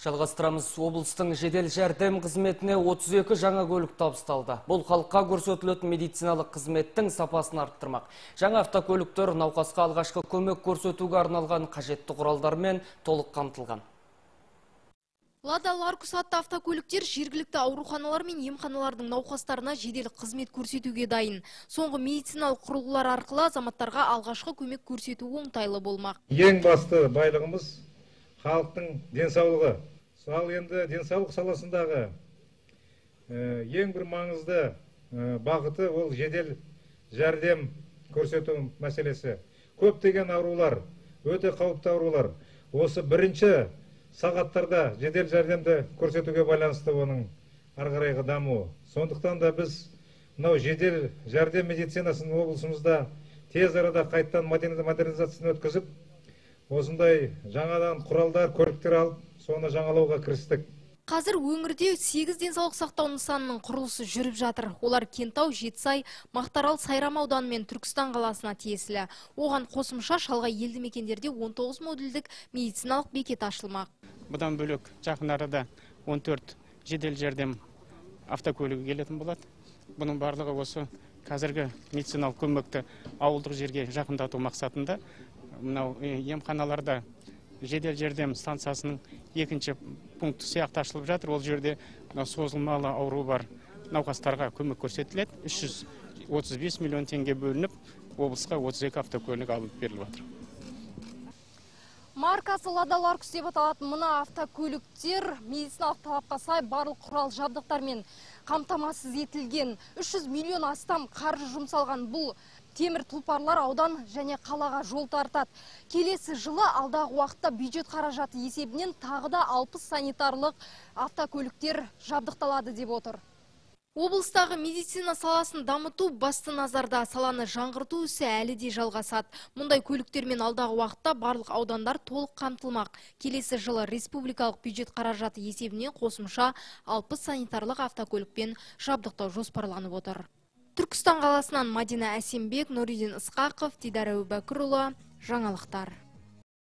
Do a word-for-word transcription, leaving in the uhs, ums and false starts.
Жалғастырамыз. Облыстың жедел жәрдем қызметіне отыз екі жаңа көлік табысталды. Бұл халыққа көрсетілетін медициналық қызметтің сапасын арттырмақ. Жаңа автокөліктер науқасқа алғашқы көмек көрсетуге арналған қажетті құралдармен толық қамтылған. Ладалар құсатты автокөліктер жергілікті ауруханалар мен емханалардың науқастарына жедел қызмет көрсетуге дайын. Соңғы медициналық құрылғылар арқылы азаматтарға алғашқы көмек көрсету оңтайлы болмақ. Ең басты байлығымыз халықтың денсаулығы. Ал енді денсаулық саласындағы ең бір маңызды бағыты ол жедел жәрдем көрсету мәселесі. Көптеген аурулар, өте қауіпті аурулар осы бірінші сағаттарда жедел жәрдемді көрсетуге байланысты оның арғырайғы дамуы. Сондықтан да біз мынау жедел жәрдем медицинасын облысымызда тез арада қайттан модернизацияны өткізіп, осындай жаңадан құралдар, көліктер алып, соны жаңалауға кірістік. Қазір өңірде сегіз денсаулық сақтау нысанының құрылысы жүріп жатыр. Олар Кентау, Жетсай, Мақтарал, Сайрам ауданы мен Түркістан қаласына тиесілі. Оған қосымша шалғай елді мекендерде он тоғыз модульдік медициналық бекет ашылмақ. Бұдан бөлек жақын арада он төрт жедел жәрдем автокөлігі келетін болады. Бұның барлығы осы қазіргі медициналық көмекті ауылдық жерге жақындату мақсатында мынау емханаларда жедел жәрдем станциясының екінші пункті сияқты ашылып жатыр. Ол жерде созылмалы ауру бар науқастарға көмек көрсетіледі. үш жүз отыз бес миллион теңге бөлініп, облысқа отыз екі автокөлік алып беріліп жатыр. Маркасы «Ладалар» деп аталатын мына автокөліктер медициналық талапқа сай барлық құрал жабдықтармен қамтамасыз етілген. үш жүз миллион астам қаржы жұмсалған бұл темір тұлпарлар аудан және қалаға жол тартады. Келесі жылы алдағы уақытта бюджет қаражаты есебінен тағы да алпыс санитарлық автокөліктер жабдықталады деп отыр. Облыстағы медицина саласын дамыту басты назарда, саланы жаңғырту ісі әлі де жалғасады. Мұндай көліктермен алдағы уақытта барлық аудандар толық қамтылмақ. Келесі жылы республикалық бюджет қаражаты есебінен қосымша алпыс санитарлық автокөлікпен жабдықтау жоспарланып отыр. Түркістан қаласынан Мадина Асембек, Нуридин Ысқақов, Дидар Әубәкірұлы. Жаңалықтар.